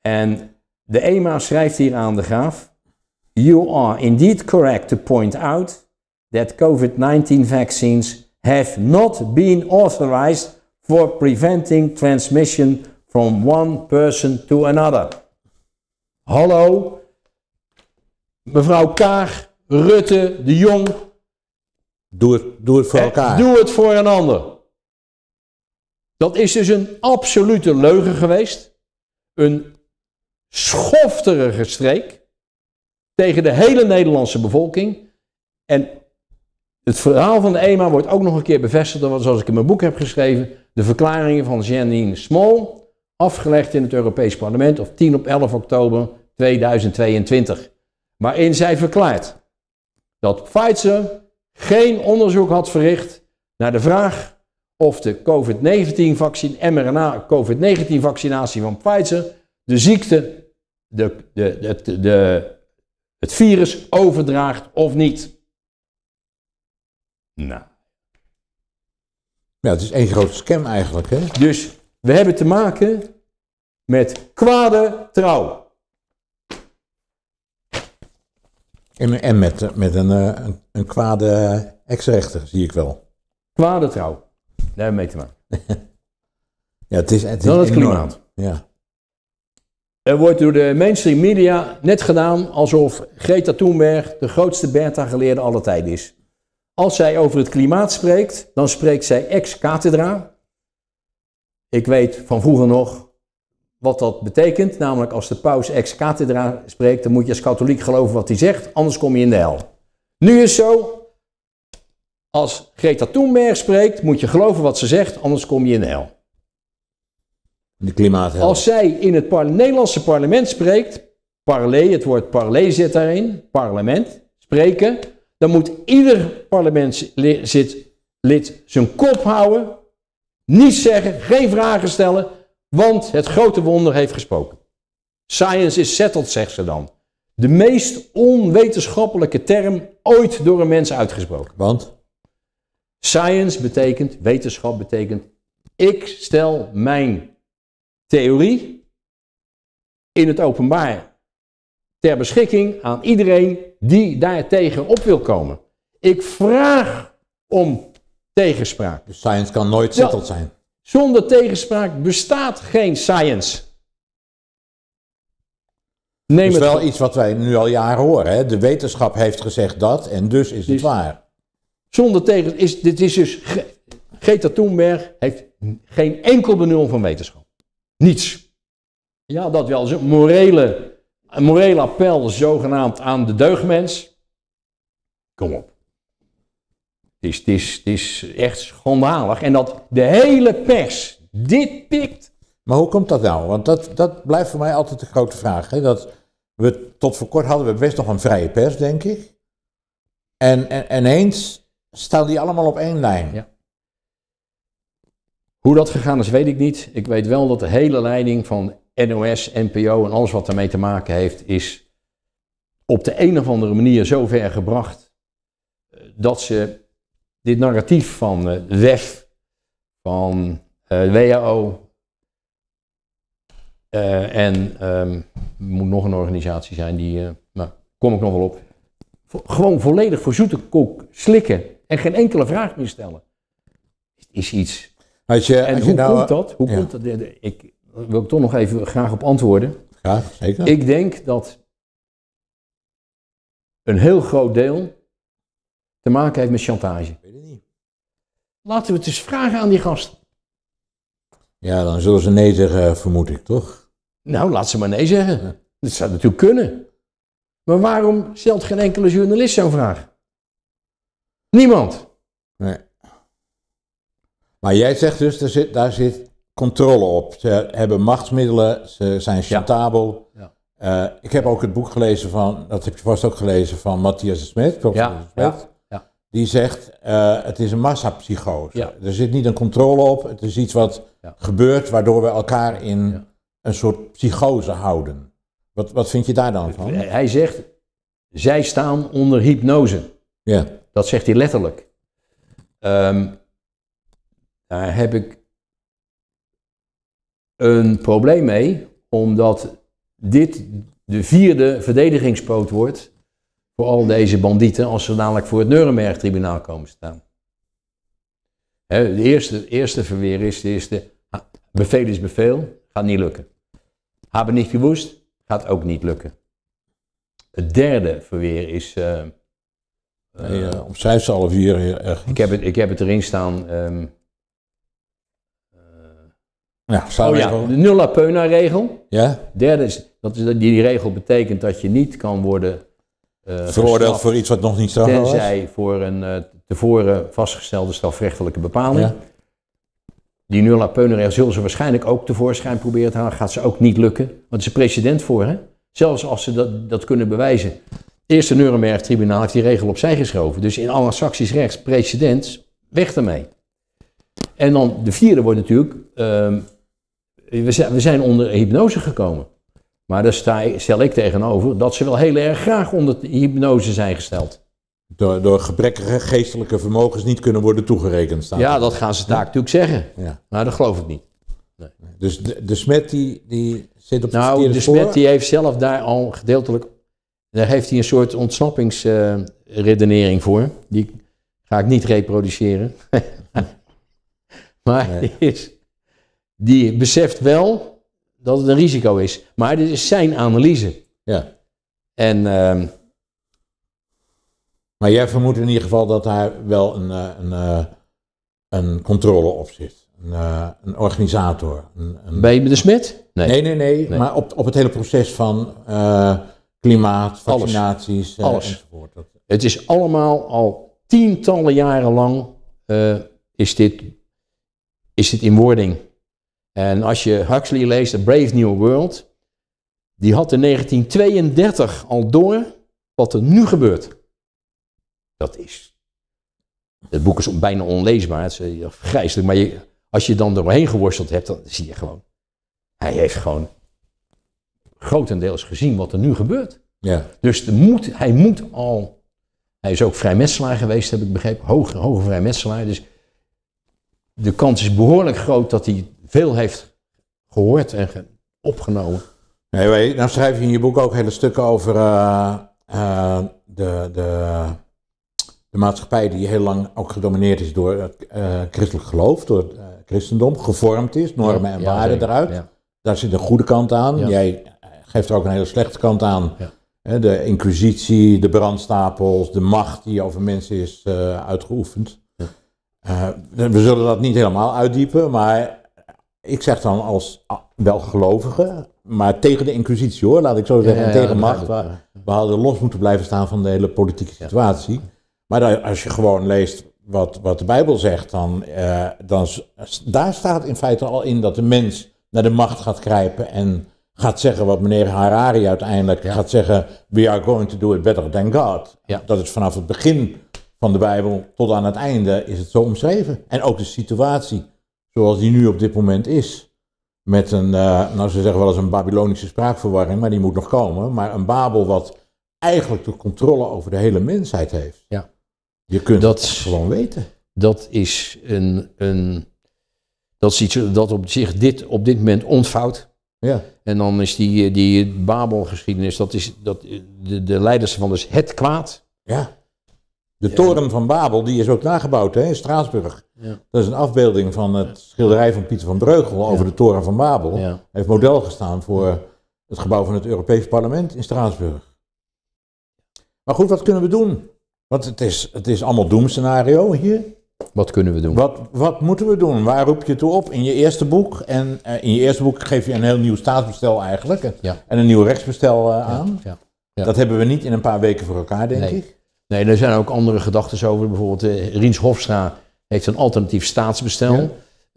en de E M A schrijft hier aan de Graaf: You are indeed correct to point out that COVID negentien vaccins have not been authorized for preventing transmission from one person to another. Hallo, mevrouw Kaag, Rutte, de Jong. Doe het, doe het voor elkaar. Doe het voor een ander. Dat is dus een absolute leugen geweest. Een schofterige streek tegen de hele Nederlandse bevolking. En het verhaal van de E M A wordt ook nog een keer bevestigd, zoals ik in mijn boek heb geschreven, de verklaringen van Janine Small, afgelegd in het Europees Parlement op tien op elf oktober tweeduizend tweeëntwintig. Waarin zij verklaart dat Pfizer geen onderzoek had verricht naar de vraag of de M R N A-COVID negentien vaccinatie van Pfizer de ziekte, de, de, de, de, de, het virus overdraagt of niet. Nou. Ja, het is één grote scam eigenlijk, hè? Dus we hebben te maken met kwade trouw. En, en met, met een, een, een kwade ex-rechter, zie ik wel. Kwade trouw. Daar hebben we mee te maken. Ja, het is, het is dan het enorm. Klimaat. Ja. Er wordt door de mainstream media net gedaan alsof Greta Thunberg de grootste Bertha-geleerde aller tijden is. Als zij over het klimaat spreekt, dan spreekt zij ex-cathedra. Ik weet van vroeger nog wat dat betekent, namelijk als de paus ex-cathedra spreekt, dan moet je als katholiek geloven wat hij zegt, anders kom je in de hel. Nu is zo, als Greta Thunberg spreekt, moet je geloven wat ze zegt, anders kom je in de hel. De klimaathel. Als zij in het par- Nederlandse parlement spreekt, parlé, het woord parlé zit daarin, parlement, spreken, dan moet ieder parlementslid zijn kop houden, niets zeggen, geen vragen stellen, want het grote wonder heeft gesproken. Science is settled, zegt ze dan. De meest onwetenschappelijke term ooit door een mens uitgesproken. Want? Science betekent, wetenschap betekent, ik stel mijn theorie in het openbaar ter beschikking aan iedereen die daartegen op wil komen. Ik vraag om tegenspraak. Dus science kan nooit settled zijn. Zonder tegenspraak bestaat geen science. Neem het is wel iets wat wij nu al jaren horen. Hè? De wetenschap heeft gezegd dat en dus is dus, het waar. Zonder tegen, is, dit is dus, Greta Thunberg heeft geen enkel benul van wetenschap. Niets. Ja, dat wel. Een morele, een morele appel zogenaamd aan de deugdmens. Kom op. Het is, het, is, het is echt schandalig. En dat de hele pers dit pikt. Maar hoe komt dat nou? Want dat, dat blijft voor mij altijd de grote vraag. Hè? Dat we, tot voor kort hadden we best nog een vrije pers, denk ik. En, en, en ineens staan die allemaal op één lijn. Ja. Hoe dat gegaan is, weet ik niet. Ik weet wel dat de hele leiding van N O S, N P O en alles wat daarmee te maken heeft, is op de een of andere manier zo ver gebracht dat ze dit narratief van uh, W E F, van uh, W H O uh, en um, moet nog een organisatie zijn, die, uh, nou, kom ik nog wel op, vo- gewoon volledig voor zoete koek slikken en geen enkele vraag meer stellen. Is iets. Als je, en als hoe je nou, komt dat? Hoe ja. komt dat? Ik wil ik toch nog even graag op antwoorden. Ja, zeker. Ik denk dat een heel groot deel te maken heeft met chantage. Weet ik niet. Laten we het eens vragen aan die gast. Ja, dan zullen ze nee zeggen, vermoed ik, toch? Nou, laat ze maar nee zeggen. Ja. Dat zou natuurlijk kunnen. Maar waarom stelt geen enkele journalist zo'n vraag? Niemand. Nee. Maar jij zegt dus, daar zit, daar zit controle op. Ze hebben machtsmiddelen, ze zijn chantabel. Ja. Ja. Uh, ik heb ook het boek gelezen van, dat heb je vast ook gelezen, van Matthias de Smet. Ja, ja, ja. Die zegt, uh, het is een massapsychose. Ja. Er zit niet een controle op, het is iets wat ja. gebeurt, waardoor we elkaar in ja. een soort psychose houden. Wat, wat vind je daar dan van? Hij zegt, zij staan onder hypnose. Ja. Dat zegt hij letterlijk. Um, daar heb ik een probleem mee, omdat dit de vierde verdedigingspoot wordt voor al deze bandieten als ze dadelijk voor het Neurenberg tribunaal komen staan. Hè, de eerste, de eerste verweer is, de eerste bevel is bevel, gaat niet lukken. Hebben niet gewoest, gaat ook niet lukken. Het derde verweer is... Uh, nee, uh, om vijf half uur echt. Ik heb het, ik heb het erin staan... Um, Ja, oh ja, de Nulla-peuna-regel. Ja. Derde is, dat is die, die regel betekent dat je niet kan worden uh, veroordeeld voor iets wat nog niet strafbaar was. Tenzij voor een uh, tevoren vastgestelde strafrechtelijke bepaling. Ja. Die Nulla-peuna-regel zullen ze waarschijnlijk ook tevoorschijn proberen te halen. Gaat ze ook niet lukken. Want er is een precedent voor, hè? Zelfs als ze dat, dat kunnen bewijzen. Het eerste Neurenberg tribunaal heeft die regel opzij geschoven. Dus in Anglo-Saxisch rechts, precedent, weg ermee. En dan de vierde wordt natuurlijk. Uh, We zijn onder hypnose gekomen. Maar daar sta, stel ik tegenover dat ze wel heel erg graag onder hypnose zijn gesteld. Door, door gebrekkige geestelijke vermogens niet kunnen worden toegerekend. Staan. Ja, dat gaan ze daar natuurlijk zeggen. Ja. Maar dat geloof ik niet. Nee. Dus de, de Smet die, die zit op de nou, verkeerde spoor? Nou, de Smet die heeft zelf daar al gedeeltelijk... Daar heeft hij een soort ontsnappingsredenering uh, voor. Die ga ik niet reproduceren. maar nee. die is... Die beseft wel dat het een risico is. Maar dit is zijn analyse. Ja. En, uh, maar jij vermoedt in ieder geval dat daar wel een, een, een controle op zit. Een, een organisator. Een, een... Ben je de Smet? Nee. Nee, nee, nee, nee. Maar op, op het hele proces van uh, klimaat, vaccinaties Alles. Alles. enzovoort. Dat... Het is allemaal al tientallen jaren lang uh, is, dit, is dit in wording. En als je Huxley leest, de Brave New World, die had in negentien tweeëndertig al door wat er nu gebeurt. Dat is... Het boek is bijna onleesbaar, het is vergrijselijk, maar je, als je dan doorheen geworsteld hebt, dan zie je gewoon... Hij heeft gewoon grotendeels gezien wat er nu gebeurt. Ja. Dus de moet, hij moet al... Hij is ook vrijmetselaar geweest, heb ik begrepen, hoge, hoge vrijmetselaar. Dus de kans is behoorlijk groot dat hij... veel heeft gehoord en ge- opgenomen. Nee, nou schrijf je in je boek ook hele stukken over uh, uh, de, de, de maatschappij die heel lang ook gedomineerd is door het uh, christelijk geloof, door het uh, christendom, gevormd is, normen ja, en waarden ja, eruit. Ja. Daar zit een goede kant aan. Ja. Jij geeft er ook een hele slechte kant aan. Ja. Hè, de inquisitie, de brandstapels, de macht die over mensen is uh, uitgeoefend. Ja. Uh, we zullen dat niet helemaal uitdiepen, maar... Ik zeg dan als welgelovige, maar tegen de inquisitie hoor, laat ik zo zeggen, ja, ja, ja, tegen macht. We, we hadden los moeten blijven staan van de hele politieke situatie. Ja. Maar als je gewoon leest wat, wat de Bijbel zegt, dan, uh, dan daar staat in feite al in dat de mens naar de macht gaat grijpen en gaat zeggen wat meneer Harari uiteindelijk ja. gaat zeggen, we are going to do it better than God. Ja. Dat is vanaf het begin van de Bijbel tot aan het einde is het zo omschreven. En ook de situatie. Zoals die nu op dit moment is, met een, uh, nou ze zeggen wel eens een Babylonische spraakverwarring, maar die moet nog komen, maar een Babel wat eigenlijk de controle over de hele mensheid heeft. Ja. Je kunt dat het gewoon weten. Dat is een, een dat is iets dat op zich dit, op dit moment ontvouwt. Ja. En dan is die, die Babelgeschiedenis, dat is dat, de, de leiders van dus het kwaad. Ja. De toren van Babel, die is ook nagebouwd hè, in Straatsburg. Ja. Dat is een afbeelding van het schilderij van Pieter van Breugel over ja. de toren van Babel. Ja. Hij heeft model gestaan voor het gebouw van het Europees Parlement in Straatsburg. Maar goed, wat kunnen we doen? Want het is, het is allemaal doemscenario hier. Wat kunnen we doen? Wat, wat moeten we doen? Waar roep je toe op? In je eerste boek. En uh, in je eerste boek geef je een heel nieuw staatsbestel eigenlijk. Ja. En een nieuw rechtsbestel uh, aan. Ja. Ja. Ja. Dat hebben we niet in een paar weken voor elkaar, denk nee. ik. Nee, er zijn ook andere gedachten over. Bijvoorbeeld uh, Riens Hofstra heeft een alternatief staatsbestel. Ja.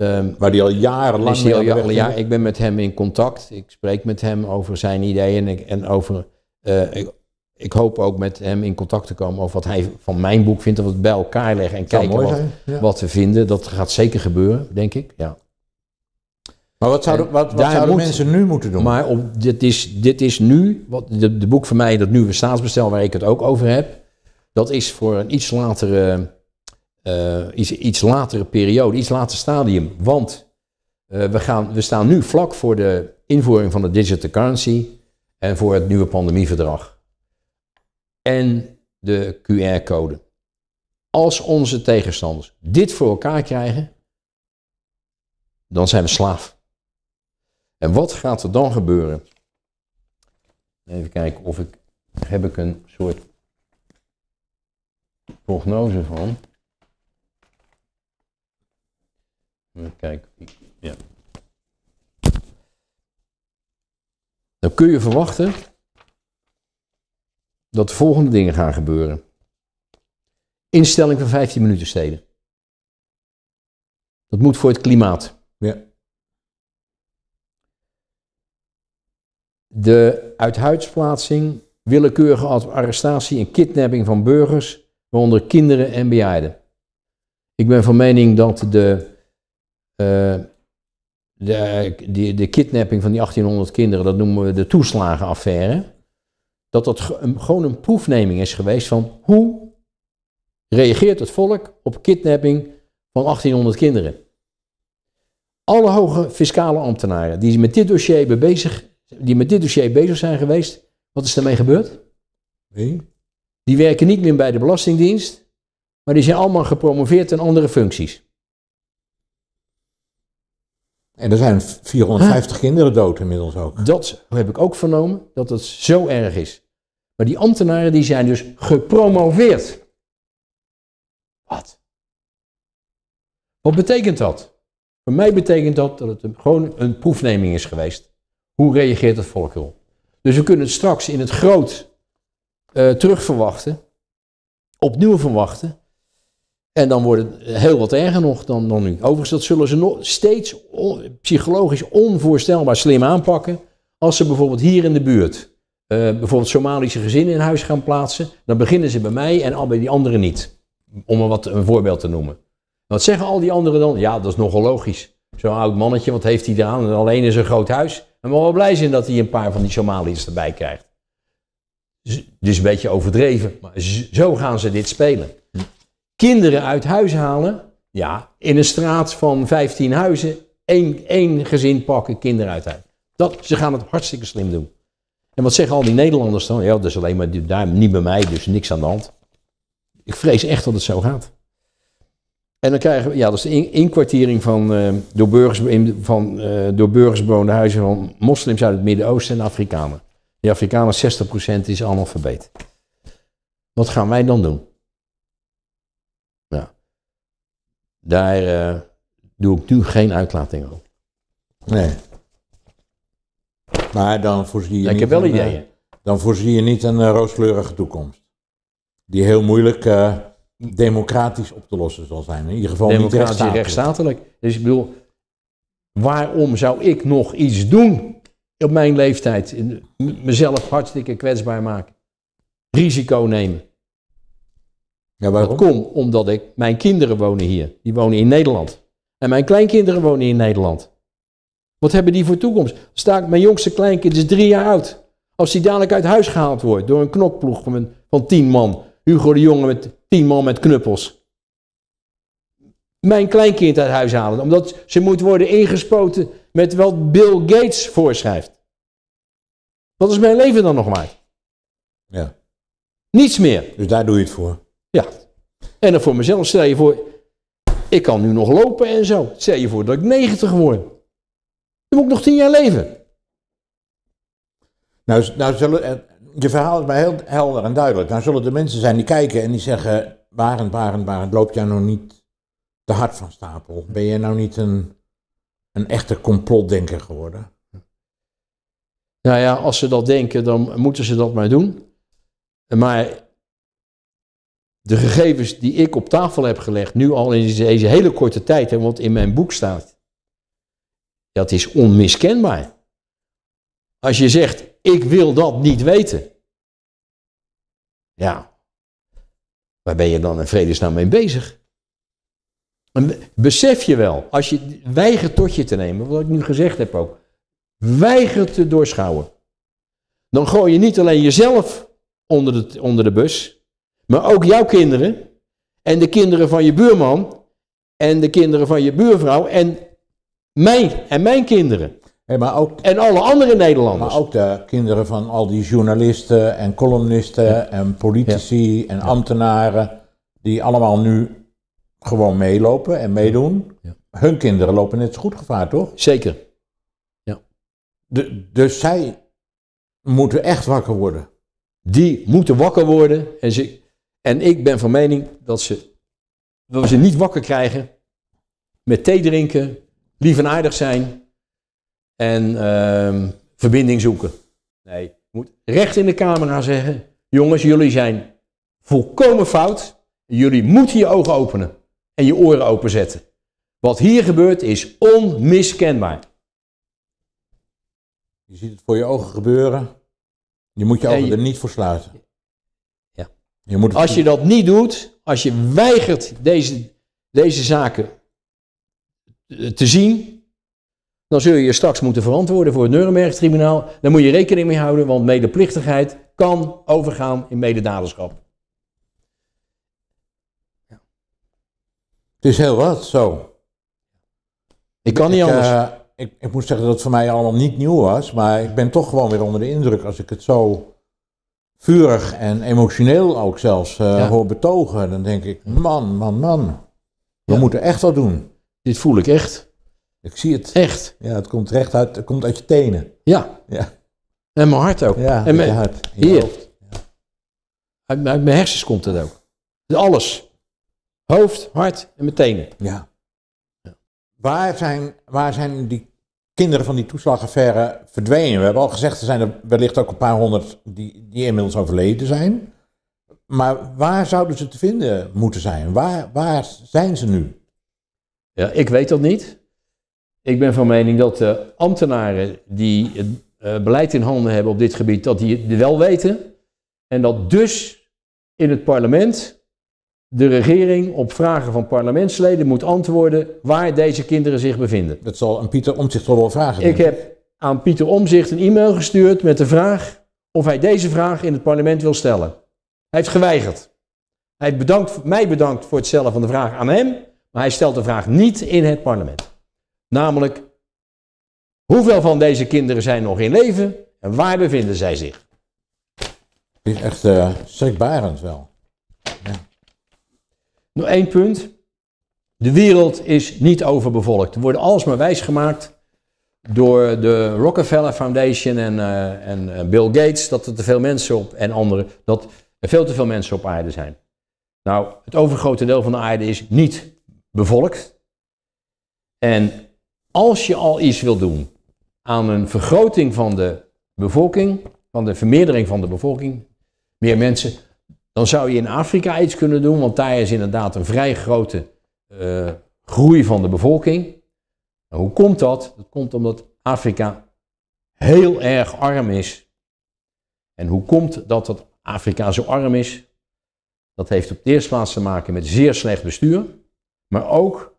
Um, waar die al jarenlang is die al, al, al jaar, Ik ben met hem in contact. Ik spreek met hem over zijn ideeën. En, en over, uh, ik, ik hoop ook met hem in contact te komen over wat hij van mijn boek vindt. Dat we het bij elkaar leggen en kijken wat, ja. wat we vinden. Dat gaat zeker gebeuren, denk ik. Ja. Maar wat zouden, wat, wat zouden moet, mensen nu moeten doen? Maar op, dit, is, dit is nu, wat, de, de boek van mij, dat nieuwe staatsbestel waar ik het ook over heb. Dat is voor een iets latere... Uh, iets, iets latere periode, iets later stadium. Want uh, we, gaan, we staan nu vlak voor de invoering van de digital currency en voor het nieuwe pandemieverdrag. En de Q R-code. Als onze tegenstanders dit voor elkaar krijgen, dan zijn we slaaf. En wat gaat er dan gebeuren? Even kijken of ik... Heb ik een soort prognose van... Kijk, ja. Dan kun je verwachten dat de volgende dingen gaan gebeuren. Instelling van vijftien minuten steden. Dat moet voor het klimaat. Ja. De uithuisplaatsing, willekeurige arrestatie en kidnapping van burgers, waaronder kinderen en bejaarden. Ik ben van mening dat de... Uh, de, de, de kidnapping van die achttienhonderd kinderen, dat noemen we de toeslagenaffaire, dat dat ge, een, gewoon een proefneming is geweest van hoe reageert het volk op kidnapping van achttienhonderd kinderen. Alle hoge fiscale ambtenaren die met dit dossier bezig, die met dit dossier bezig zijn geweest, wat is daarmee gebeurd? Nee. Die werken niet meer bij de Belastingdienst, maar die zijn allemaal gepromoveerd in andere functies. En er zijn vierhonderdvijftig huh? kinderen dood inmiddels ook. Dat heb ik ook vernomen, dat het zo erg is. Maar die ambtenaren die zijn dus gepromoveerd. Wat? Wat betekent dat? Voor mij betekent dat dat het gewoon een proefneming is geweest. Hoe reageert het volk erop? Dus we kunnen het straks in het groot uh, terugverwachten. Opnieuw verwachten. En dan wordt het heel wat erger nog dan, dan nu. Overigens, dat zullen ze nog steeds on, psychologisch onvoorstelbaar slim aanpakken. Als ze bijvoorbeeld hier in de buurt uh, bijvoorbeeld Somalische gezinnen in huis gaan plaatsen. Dan beginnen ze bij mij en al bij die anderen niet. Om er wat, een voorbeeld te noemen. Wat zeggen al die anderen dan? Ja, dat is nogal logisch. Zo'n oud mannetje, wat heeft hij eraan? En alleen is een groot huis. En we wel blij zijn dat hij een paar van die Somaliërs erbij krijgt. Dus een beetje overdreven. Maar zo gaan ze dit spelen. Kinderen uit huis halen, ja, in een straat van vijftien huizen, één, één gezin pakken, kinderen uit huis. Dat, ze gaan het hartstikke slim doen. En wat zeggen al die Nederlanders dan? Ja, dat is alleen maar daar, niet bij mij, dus niks aan de hand. Ik vrees echt dat het zo gaat. En dan krijgen we, ja, dat is de in, inkwartiering van, uh, door, burgers, in, van uh, door burgers bewoonde huizen van moslims uit het Midden-Oosten en Afrikanen. Die Afrikanen, zestig procent is analfabeet. Wat gaan wij dan doen? Daar uh, doe ik nu geen uitlating over. Nee. Maar dan voorzie je, ik niet heb wel een, ideeën. Dan voorzie je niet een uh, rooskleurige toekomst. Die heel moeilijk uh, democratisch op te lossen zal zijn. In ieder geval democratisch, niet rechtsstatelijk. rechtsstatelijk. Dus ik bedoel, waarom zou ik nog iets doen op mijn leeftijd? Mezelf hartstikke kwetsbaar maken. Risico nemen. Ja, dat komt omdat ik, mijn kinderen wonen hier. Die wonen in Nederland. En mijn kleinkinderen wonen in Nederland. Wat hebben die voor toekomst? Sta ik, mijn jongste kleinkind is drie jaar oud. Als die dadelijk uit huis gehaald wordt door een knokploeg van, van tien man. Hugo de Jonge met tien man met knuppels. Mijn kleinkind uit huis halen. Omdat ze moet worden ingespoten met wat Bill Gates voorschrijft. Wat is mijn leven dan nog waard? Ja. Niets meer. Dus daar doe je het voor. Ja, en dan voor mezelf, stel je voor, ik kan nu nog lopen en zo. Stel je voor dat ik negentig word. Dan moet ik nog tien jaar leven. Nou, nou zullen, je verhaal is mij heel helder en duidelijk. Nou zullen er mensen zijn die kijken en die zeggen, Barend, Barend, Barend, loop jij nou niet te hard van stapel? Ben jij nou niet een, een echte complotdenker geworden? Nou ja, als ze dat denken, dan moeten ze dat maar doen. Maar... de gegevens die ik op tafel heb gelegd, nu al in deze hele korte tijd, hè, want in mijn boek staat, dat is onmiskenbaar. Als je zegt, ik wil dat niet weten. Ja, waar ben je dan in vredesnaam mee bezig? En besef je wel, als je weigert tot je te nemen, wat ik nu gezegd heb ook, weigert te doorschouwen. Dan gooi je niet alleen jezelf onder de, onder de bus, maar ook jouw kinderen en de kinderen van je buurman en de kinderen van je buurvrouw en mij en mijn kinderen. Hey, maar ook, en alle andere Nederlanders. Maar ook de kinderen van al die journalisten en columnisten ja. en politici ja. en ambtenaren die allemaal nu gewoon meelopen en meedoen. Ja. Hun kinderen lopen net zo goed gevaar, toch? Zeker. Ja. De, dus zij moeten echt wakker worden. Die moeten wakker worden. En, ze, en ik ben van mening dat, ze, dat we ze niet wakker krijgen met thee drinken, lief en aardig zijn. En uh, verbinding zoeken. Nee, je moet recht in de camera zeggen, jongens, jullie zijn volkomen fout. Jullie moeten je ogen openen en je oren openzetten. Wat hier gebeurt is onmiskenbaar. Je ziet het voor je ogen gebeuren. Je moet je ogen je, er niet voor sluiten. Ja. Je moet als je dat niet doet, als je weigert deze, deze zaken te zien, dan zul je je straks moeten verantwoorden voor het Neurenberg tribunaal. Daar moet je rekening mee houden, want medeplichtigheid kan overgaan in mededaderschap. Ja. Het is heel wat, zo. Ik kan niet ik, anders. Uh, ik, ik moet zeggen dat het voor mij allemaal niet nieuw was, maar ik ben toch gewoon weer onder de indruk als ik het zo vurig en emotioneel ook zelfs uh, ja. hoor betogen. Dan denk ik, man, man, man, we ja. moeten echt wat doen. Dit voel ik echt. Ik zie het. Echt. Ja, het komt recht uit, het komt uit je tenen. Ja. ja. En mijn hart ook. Ja, en mijn hart. Je hier. Hoofd. Ja. Uit, uit mijn hersens komt het ook. Alles. Hoofd, hart en mijn tenen. Ja. ja. Waar, zijn, waar zijn die kinderen van die toeslagaffaire verdwenen? We hebben al gezegd, er zijn er wellicht ook een paar honderd die, die inmiddels overleden zijn. Maar waar zouden ze te vinden moeten zijn? Waar, waar zijn ze nu? Ja, ik weet dat niet. Ik ben van mening dat de ambtenaren die het beleid in handen hebben op dit gebied, dat die het wel weten. En dat dus in het parlement de regering op vragen van parlementsleden moet antwoorden waar deze kinderen zich bevinden. Dat zal aan Pieter Omtzigt toch wel vragen. Ik heb aan Pieter Omtzigt een e-mail gestuurd met de vraag of hij deze vraag in het parlement wil stellen. Hij heeft geweigerd. Hij heeft bedankt, mij bedankt voor het stellen van de vraag aan hem, maar hij stelt de vraag niet in het parlement. Namelijk, hoeveel van deze kinderen zijn nog in leven en waar bevinden zij zich? Het is echt uh, schrikbarend wel. Ja. Nog één punt. De wereld is niet overbevolkt. Er worden alsmaar wijsgemaakt door de Rockefeller Foundation en, uh, en Bill Gates dat er te veel mensen op en anderen, dat er veel te veel mensen op aarde zijn. Nou, het overgrote deel van de aarde is niet bevolkt. En als je al iets wil doen aan een vergroting van de bevolking, van de vermeerdering van de bevolking, meer mensen, dan zou je in Afrika iets kunnen doen, want daar is inderdaad een vrij grote uh, groei van de bevolking. En hoe komt dat? Dat komt omdat Afrika heel erg arm is. En hoe komt dat dat Afrika zo arm is? Dat heeft op de eerste plaats te maken met zeer slecht bestuur, maar ook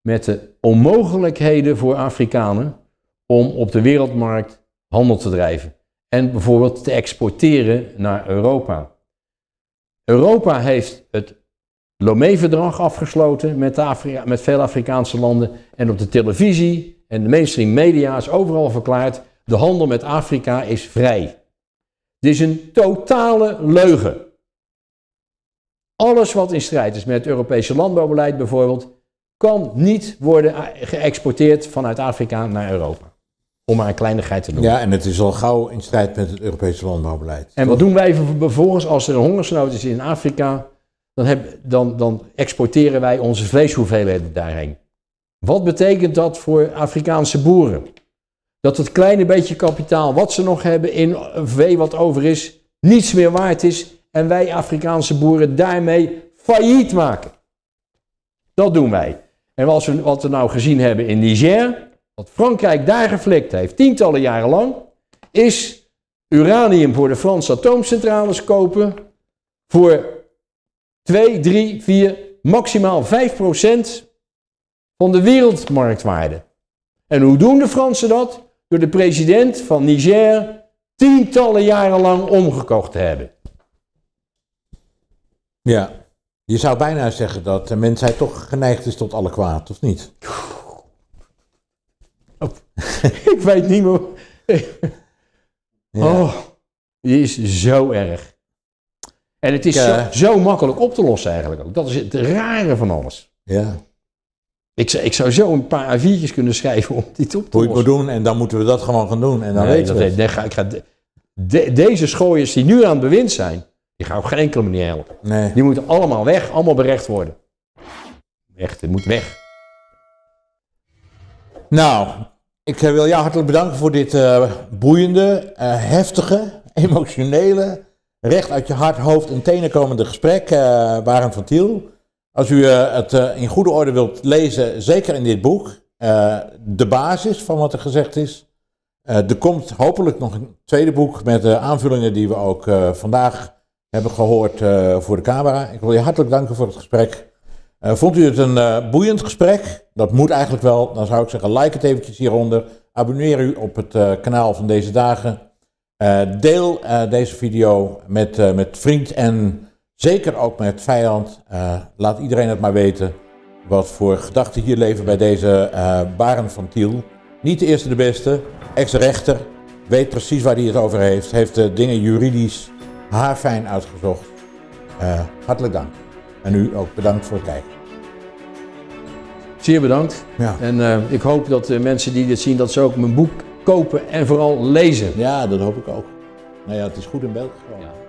met de onmogelijkheden voor Afrikanen om op de wereldmarkt handel te drijven. En bijvoorbeeld te exporteren naar Europa. Europa heeft het Lomé-verdrag afgesloten met, Afrika, met veel Afrikaanse landen. En op de televisie en de mainstream media is overal verklaard, de handel met Afrika is vrij. Dit is een totale leugen. Alles wat in strijd is met het Europese landbouwbeleid bijvoorbeeld, kan niet worden geëxporteerd vanuit Afrika naar Europa. Om maar een kleinigheid te noemen. Ja, en het is al gauw in strijd met het Europese landbouwbeleid. En wat doen wij vervolgens als er een hongersnood is in Afrika? Dan, heb, dan, dan exporteren wij onze vleeshoeveelheden daarheen. Wat betekent dat voor Afrikaanse boeren? Dat het kleine beetje kapitaal wat ze nog hebben in vee wat over is, niets meer waard is. en wij Afrikaanse boeren daarmee failliet maken. Dat doen wij. En als we, wat we nou gezien hebben in Niger, wat Frankrijk daar geflikt heeft, tientallen jaren lang, is uranium voor de Franse atoomcentrales kopen voor twee, drie, vier, maximaal vijf procent van de wereldmarktwaarde. En hoe doen de Fransen dat? Door de president van Niger tientallen jaren lang omgekocht te hebben. Ja, je zou bijna zeggen dat de mensheid toch geneigd is tot alle kwaad, of niet? Oh, ik weet niet meer. Oh, die is zo erg. En het is ik, uh... zo, zo makkelijk op te lossen eigenlijk ook. Dat is het rare van alles. Ja. Ik, ik zou zo een paar A viertjes kunnen schrijven om dit op te lossen. Hoe je het moet doen en dan moeten we dat gewoon gaan doen. En dan nee, weten we dat, ga, ik ga de, de, Deze schooiers die nu aan het bewind zijn, die gaan op geen enkele manier helpen. Nee. Die moeten allemaal weg, allemaal berecht worden. Echt, het moet weg. Nou, ik wil jou hartelijk bedanken voor dit uh, boeiende, uh, heftige, emotionele, recht uit je hart, hoofd en tenen komende gesprek, uh, Barend van Thiel. Als u uh, het uh, in goede orde wilt lezen, zeker in dit boek, uh, de basis van wat er gezegd is. Uh, er komt hopelijk nog een tweede boek met uh, aanvullingen die we ook uh, vandaag hebben gehoord uh, voor de camera. Ik wil je hartelijk danken voor het gesprek. Uh, vond u het een uh, boeiend gesprek? Dat moet eigenlijk wel. Dan zou ik zeggen, like het eventjes hieronder. Abonneer u op het uh, kanaal van deze dagen. Uh, deel uh, deze video met, uh, met vriend en zeker ook met vijand. Uh, laat iedereen het maar weten wat voor gedachten hier leven bij deze uh, Barend van Thiel. Niet de eerste de beste, ex-rechter, weet precies waar hij het over heeft. Heeft de dingen juridisch haarfijn uitgezocht. Uh, hartelijk dank. En u ook bedankt voor het kijken. Zeer bedankt. Ja. En uh, ik hoop dat de mensen die dit zien, dat ze ook mijn boek kopen en vooral lezen. Ja, dat hoop ik ook. Nou ja, het is goed in beeld. Ja.